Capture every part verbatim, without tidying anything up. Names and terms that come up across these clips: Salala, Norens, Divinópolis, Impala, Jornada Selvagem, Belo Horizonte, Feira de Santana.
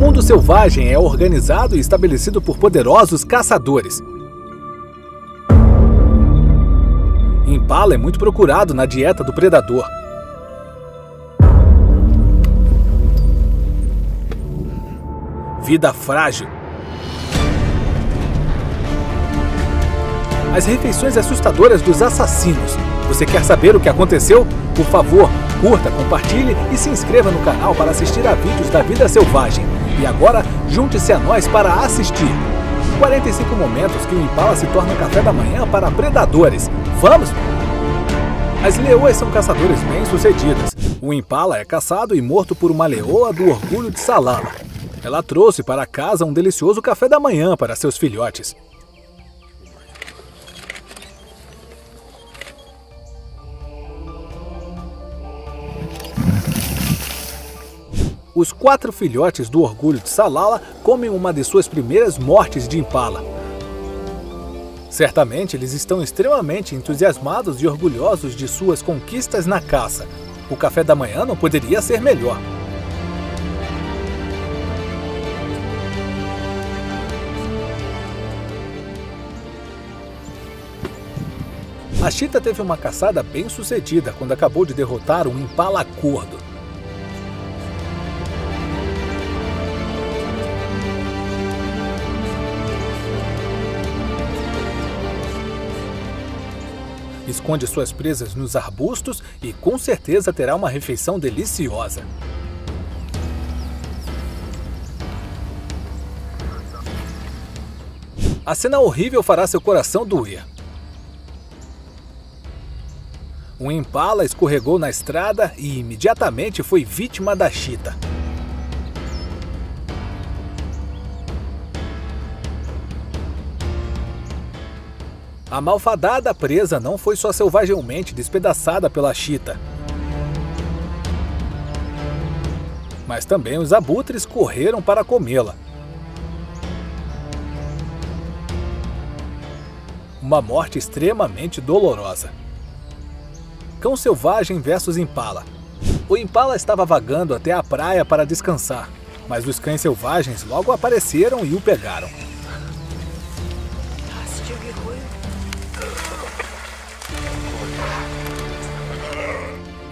mundo selvagem é organizado e estabelecido por poderosos caçadores. Impala é muito procurado na dieta do predador. Vida frágil. As refeições assustadoras dos assassinos. Você quer saber o que aconteceu? Por favor, curta, compartilhe e se inscreva no canal para assistir a vídeos da vida selvagem. E agora, junte-se a nós para assistir. quarenta e cinco momentos que o Impala se torna café da manhã para predadores. Vamos? As leoas são caçadores bem-sucedidas. O Impala é caçado e morto por uma leoa do orgulho de Salala. Ela trouxe para casa um delicioso café da manhã para seus filhotes. Os quatro filhotes do orgulho de Salala comem uma de suas primeiras mortes de impala. Certamente eles estão extremamente entusiasmados e orgulhosos de suas conquistas na caça. O café da manhã não poderia ser melhor. A chita teve uma caçada bem sucedida quando acabou de derrotar um impala gordo. Esconde suas presas nos arbustos e com certeza terá uma refeição deliciosa. A cena horrível fará seu coração doer. Um impala escorregou na estrada e imediatamente foi vítima da chita. A malfadada presa não foi só selvagemmente despedaçada pela chita, mas também os abutres correram para comê-la. Uma morte extremamente dolorosa. Cão selvagem versus impala. O impala estava vagando até a praia para descansar, mas os cães selvagens logo apareceram e o pegaram.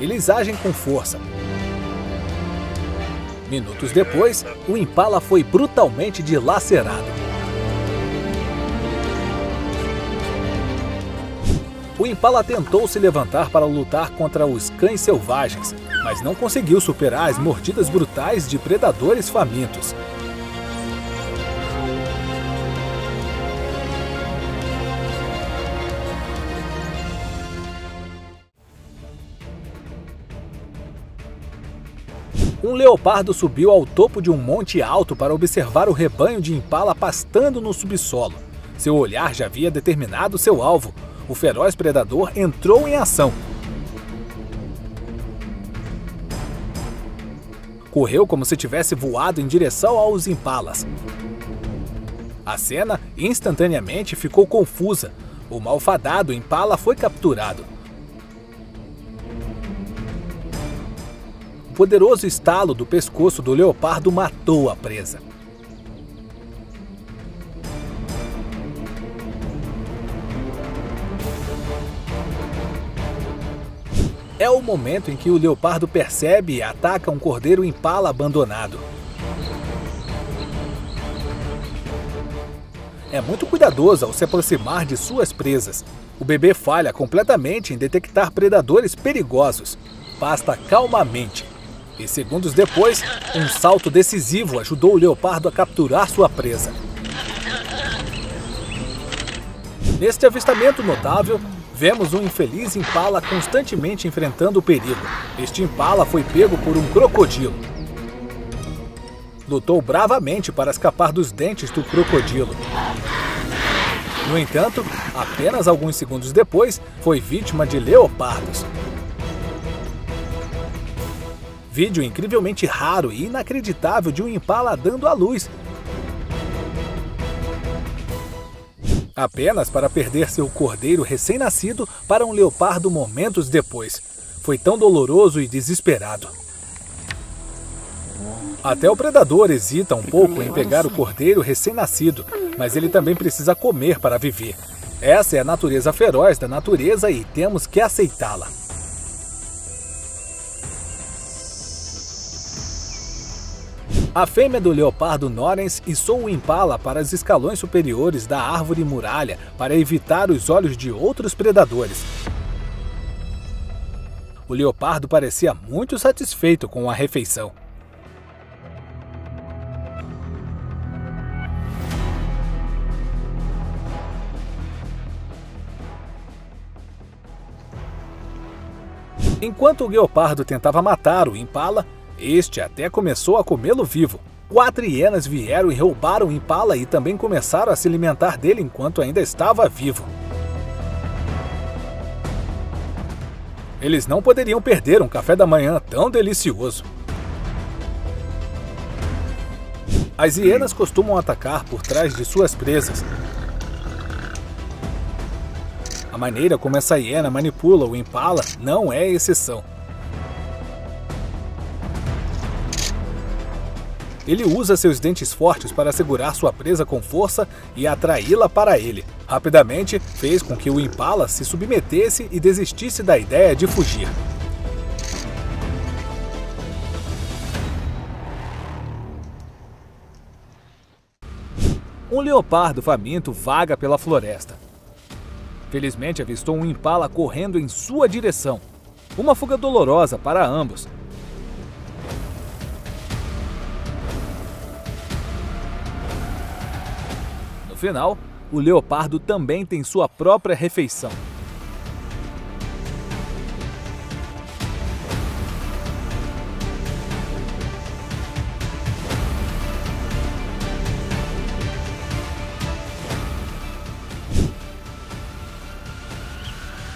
Eles agem com força. Minutos depois, o impala foi brutalmente dilacerado. O impala tentou se levantar para lutar contra os cães selvagens, mas não conseguiu superar as mordidas brutais de predadores famintos. Um leopardo subiu ao topo de um monte alto para observar o rebanho de impala pastando no subsolo. Seu olhar já havia determinado seu alvo. O feroz predador entrou em ação. Correu como se tivesse voado em direção aos impalas. A cena instantaneamente ficou confusa. O malfadado impala foi capturado. O poderoso estalo do pescoço do leopardo matou a presa. É o momento em que o leopardo percebe e ataca um cordeiro impala abandonado. É muito cuidadoso ao se aproximar de suas presas. O bebê falha completamente em detectar predadores perigosos. Pasta calmamente. E segundos depois, um salto decisivo ajudou o leopardo a capturar sua presa. Neste avistamento notável, vemos um infeliz impala constantemente enfrentando o perigo. Este impala foi pego por um crocodilo. Lutou bravamente para escapar dos dentes do crocodilo. No entanto, apenas alguns segundos depois, foi vítima de leopardos. Vídeo incrivelmente raro e inacreditável de um impala dando à luz. Apenas para perder seu cordeiro recém-nascido para um leopardo momentos depois. Foi tão doloroso e desesperado. Até o predador hesita um pouco em pegar o cordeiro recém-nascido, mas ele também precisa comer para viver. Essa é a natureza feroz da natureza e temos que aceitá-la. A fêmea do leopardo Norens içou o impala para os escalões superiores da árvore muralha para evitar os olhos de outros predadores. O leopardo parecia muito satisfeito com a refeição. Enquanto o leopardo tentava matar o impala, este até começou a comê-lo vivo. Quatro hienas vieram e roubaram o impala e também começaram a se alimentar dele enquanto ainda estava vivo. Eles não poderiam perder um café da manhã tão delicioso. As hienas costumam atacar por trás de suas presas. A maneira como essa hiena manipula o impala não é exceção. Ele usa seus dentes fortes para segurar sua presa com força e atraí-la para ele. Rapidamente, fez com que o impala se submetesse e desistisse da ideia de fugir. Um leopardo faminto vaga pela floresta. Felizmente, avistou um impala correndo em sua direção. Uma fuga dolorosa para ambos. No final, o leopardo também tem sua própria refeição.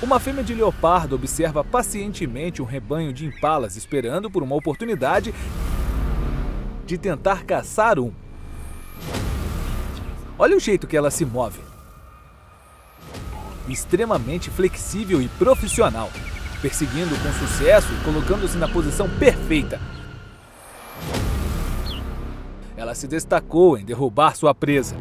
Uma fêmea de leopardo observa pacientemente um rebanho de impalas esperando por uma oportunidade de tentar caçar um. Olha o jeito que ela se move. Extremamente flexível e profissional, perseguindo com sucesso e colocando-se na posição perfeita. Ela se destacou em derrubar sua presa.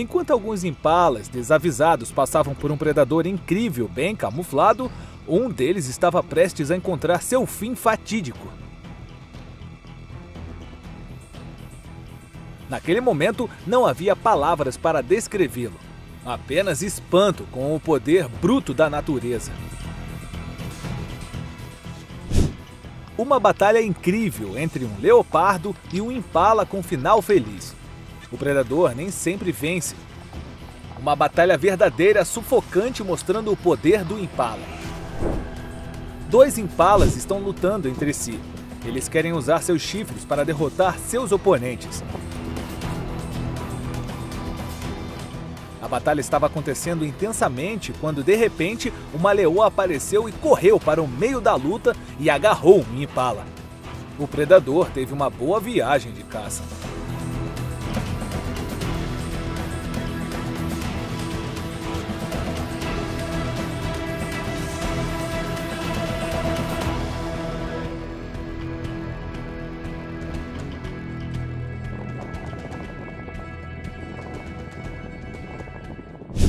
Enquanto alguns impalas desavisados passavam por um predador incrível bem camuflado, um deles estava prestes a encontrar seu fim fatídico. Naquele momento, não havia palavras para descrevê-lo, apenas espanto com o poder bruto da natureza. Uma batalha incrível entre um leopardo e um impala com final feliz. O predador nem sempre vence. Uma batalha verdadeira, sufocante, mostrando o poder do impala. Dois impalas estão lutando entre si. Eles querem usar seus chifres para derrotar seus oponentes. A batalha estava acontecendo intensamente quando, de repente, uma leoa apareceu e correu para o meio da luta e agarrou um impala. O predador teve uma boa viagem de caça.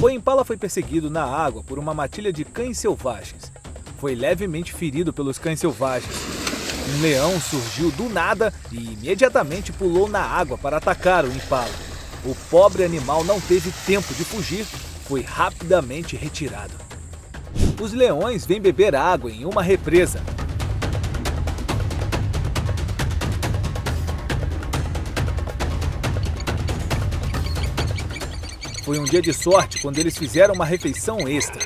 O impala foi perseguido na água por uma matilha de cães selvagens. Foi levemente ferido pelos cães selvagens. Um leão surgiu do nada e imediatamente pulou na água para atacar o impala. O pobre animal não teve tempo de fugir, foi rapidamente retirado. Os leões vêm beber água em uma represa. Foi um dia de sorte quando eles fizeram uma refeição extra.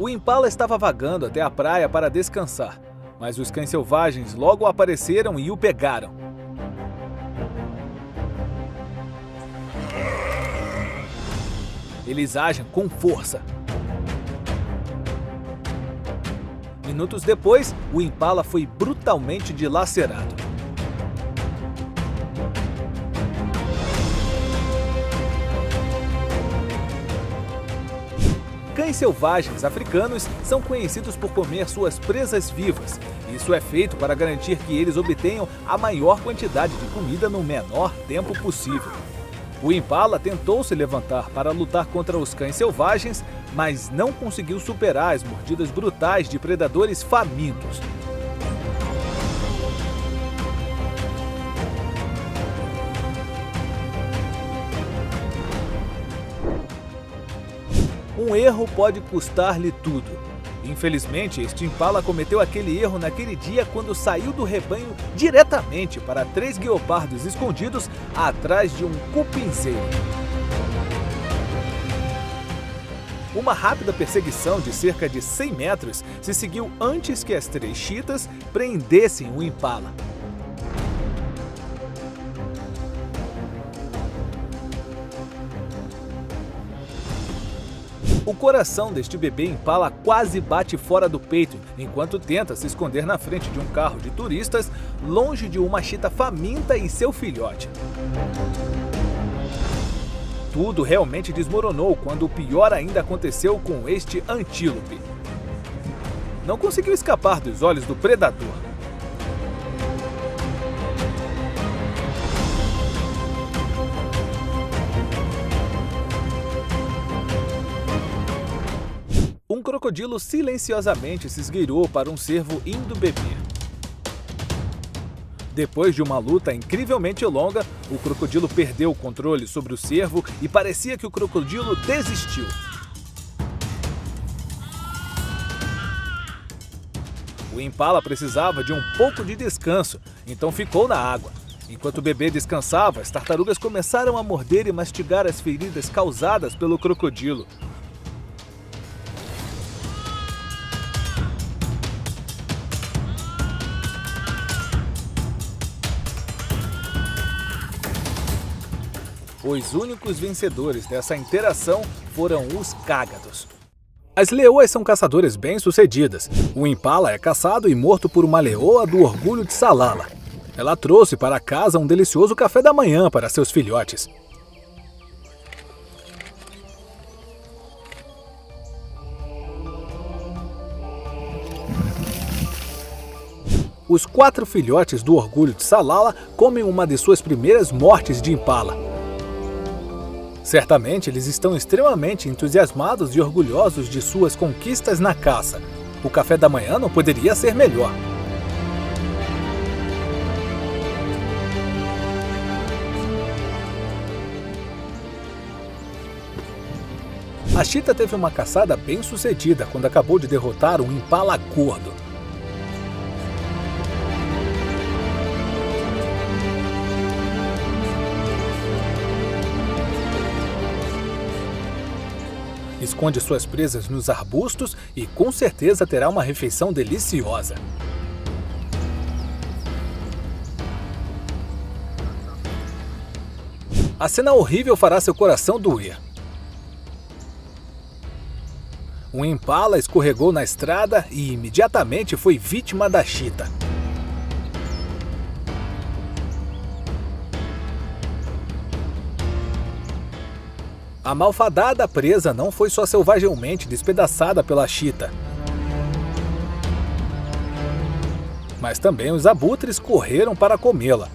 O impala estava vagando até a praia para descansar, mas os cães selvagens logo apareceram e o pegaram. Eles agem com força. minutos depois, o Impala foi brutalmente dilacerado. Cães selvagens africanos são conhecidos por comer suas presas vivas. Isso é feito para garantir que eles obtenham a maior quantidade de comida no menor tempo possível. O Impala tentou se levantar para lutar contra os cães selvagens, mas não conseguiu superar as mordidas brutais de predadores famintos. Um erro pode custar-lhe tudo. Infelizmente, este Impala cometeu aquele erro naquele dia quando saiu do rebanho diretamente para três guepardos escondidos atrás de um cupinzeiro. Uma rápida perseguição de cerca de cem metros se seguiu antes que as três chitas prendessem o Impala. O coração deste bebê Impala quase bate fora do peito, enquanto tenta se esconder na frente de um carro de turistas, longe de uma chita faminta e seu filhote. Tudo realmente desmoronou quando o pior ainda aconteceu com este antílope. Não conseguiu escapar dos olhos do predador. Um crocodilo silenciosamente se esgueirou para um cervo indo beber. Depois de uma luta incrivelmente longa, o crocodilo perdeu o controle sobre o cervo e parecia que o crocodilo desistiu. O Impala precisava de um pouco de descanso, então ficou na água. Enquanto o bebê descansava, as tartarugas começaram a morder e mastigar as feridas causadas pelo crocodilo. Os únicos vencedores dessa interação foram os cágados. As leoas são caçadoras bem-sucedidas. O Impala é caçado e morto por uma leoa do orgulho de Salala. Ela trouxe para casa um delicioso café da manhã para seus filhotes. Os quatro filhotes do orgulho de Salala comem uma de suas primeiras mortes de Impala. Certamente, eles estão extremamente entusiasmados e orgulhosos de suas conquistas na caça. O café da manhã não poderia ser melhor. A chita teve uma caçada bem sucedida quando acabou de derrotar um impala gordo. Esconde suas presas nos arbustos e com certeza terá uma refeição deliciosa. A cena horrível fará seu coração doer. Um impala escorregou na estrada e imediatamente foi vítima da chita. A malfadada presa não foi só selvagemmente despedaçada pela chita, mas também os abutres correram para comê-la.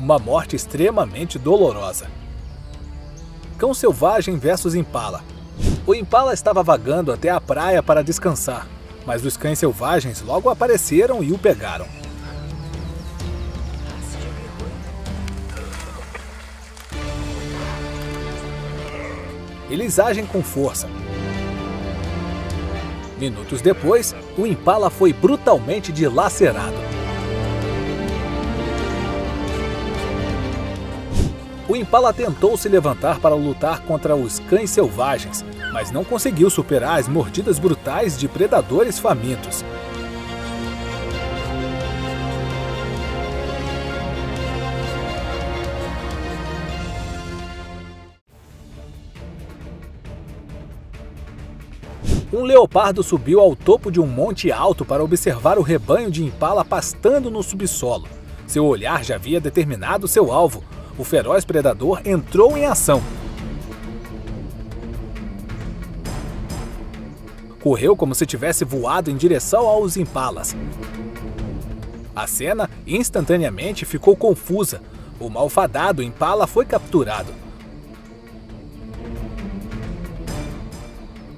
Uma morte extremamente dolorosa. Cão selvagem versus impala. O impala estava vagando até a praia para descansar, mas os cães selvagens logo apareceram e o pegaram. Eles agem com força. Minutos depois, o Impala foi brutalmente dilacerado. O Impala tentou se levantar para lutar contra os cães selvagens, mas não conseguiu superar as mordidas brutais de predadores famintos. Um leopardo subiu ao topo de um monte alto para observar o rebanho de impala pastando no subsolo. Seu olhar já havia determinado seu alvo. O feroz predador entrou em ação. Correu como se tivesse voado em direção aos impalas. A cena instantaneamente ficou confusa. O malfadado impala foi capturado.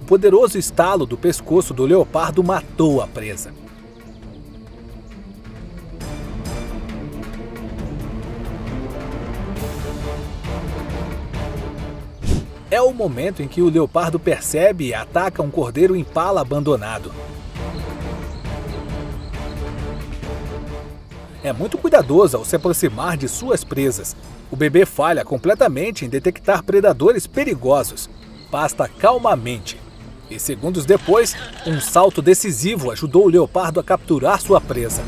O poderoso estalo do pescoço do leopardo matou a presa. É o momento em que o leopardo percebe e ataca um cordeiro impala abandonado. É muito cuidadoso ao se aproximar de suas presas. O bebê falha completamente em detectar predadores perigosos. Pasta calmamente. E segundos depois, um salto decisivo ajudou o leopardo a capturar sua presa.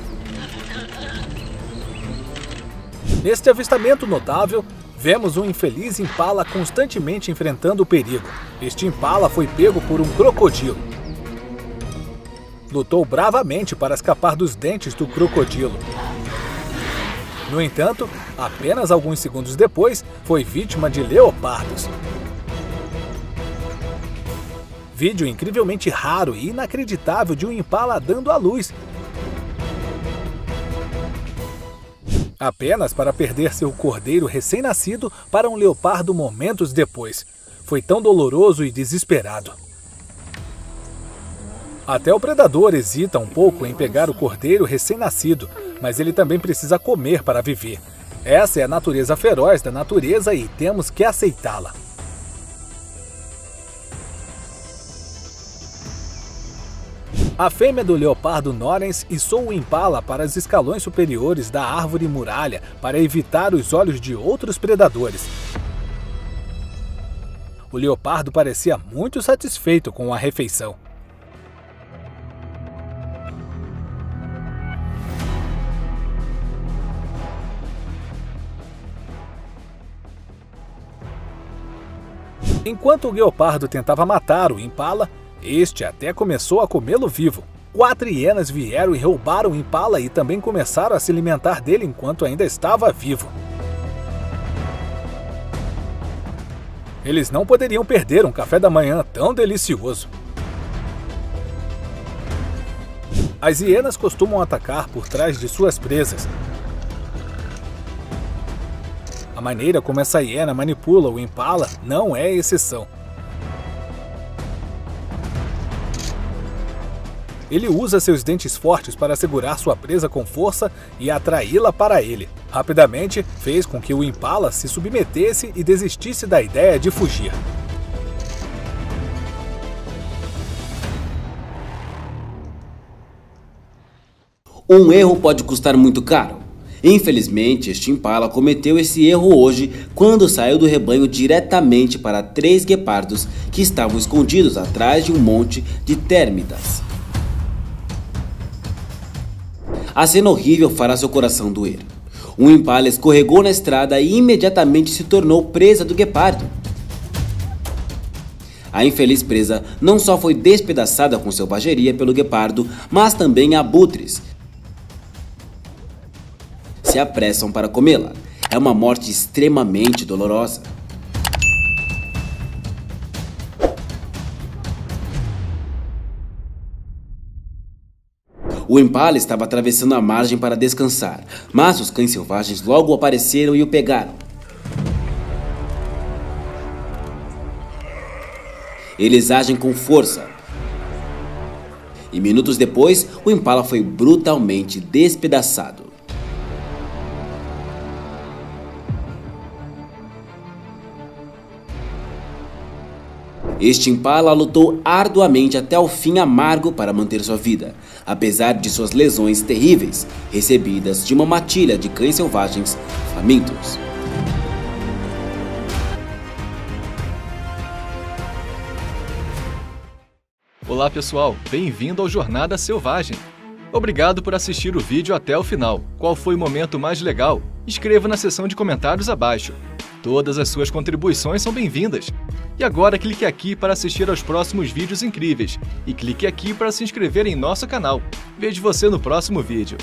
Neste avistamento notável, vemos um infeliz impala constantemente enfrentando o perigo. Este impala foi pego por um crocodilo. Lutou bravamente para escapar dos dentes do crocodilo. No entanto, apenas alguns segundos depois, foi vítima de leopardos. Vídeo incrivelmente raro e inacreditável de um impala dando à luz. Apenas para perder seu cordeiro recém-nascido para um leopardo momentos depois. Foi tão doloroso e desesperado. Até o predador hesita um pouco em pegar o cordeiro recém-nascido, mas ele também precisa comer para viver. Essa é a natureza feroz da natureza e temos que aceitá-la. A fêmea do leopardo Norens içou o impala para os escalões superiores da árvore muralha para evitar os olhos de outros predadores. O leopardo parecia muito satisfeito com a refeição. Enquanto o leopardo tentava matar o impala, este até começou a comê-lo vivo. Quatro hienas vieram e roubaram o impala e também começaram a se alimentar dele enquanto ainda estava vivo. Eles não poderiam perder um café da manhã tão delicioso. As hienas costumam atacar por trás de suas presas. A maneira como essa hiena manipula o impala não é exceção. Ele usa seus dentes fortes para segurar sua presa com força e atraí-la para ele. Rapidamente, fez com que o impala se submetesse e desistisse da ideia de fugir. Um erro pode custar muito caro. Infelizmente, este impala cometeu esse erro hoje quando saiu do rebanho diretamente para três guepardos que estavam escondidos atrás de um monte de térmitas. A cena horrível fará seu coração doer. Um impala escorregou na estrada e imediatamente se tornou presa do guepardo. A infeliz presa não só foi despedaçada com selvageria pelo guepardo, mas também abutres se apressam para comê-la. É uma morte extremamente dolorosa. O impala estava atravessando a margem para descansar, mas os cães selvagens logo apareceram e o pegaram. Eles agem com força. E minutos depois, o impala foi brutalmente despedaçado. Este impala lutou arduamente até o fim amargo para manter sua vida, apesar de suas lesões terríveis, recebidas de uma matilha de cães selvagens famintos. Olá pessoal, bem-vindo ao Jornada Selvagem. Obrigado por assistir o vídeo até o final. Qual foi o momento mais legal? Escreva na seção de comentários abaixo. Todas as suas contribuições são bem-vindas. E agora clique aqui para assistir aos próximos vídeos incríveis. E clique aqui para se inscrever em nosso canal. Vejo você no próximo vídeo.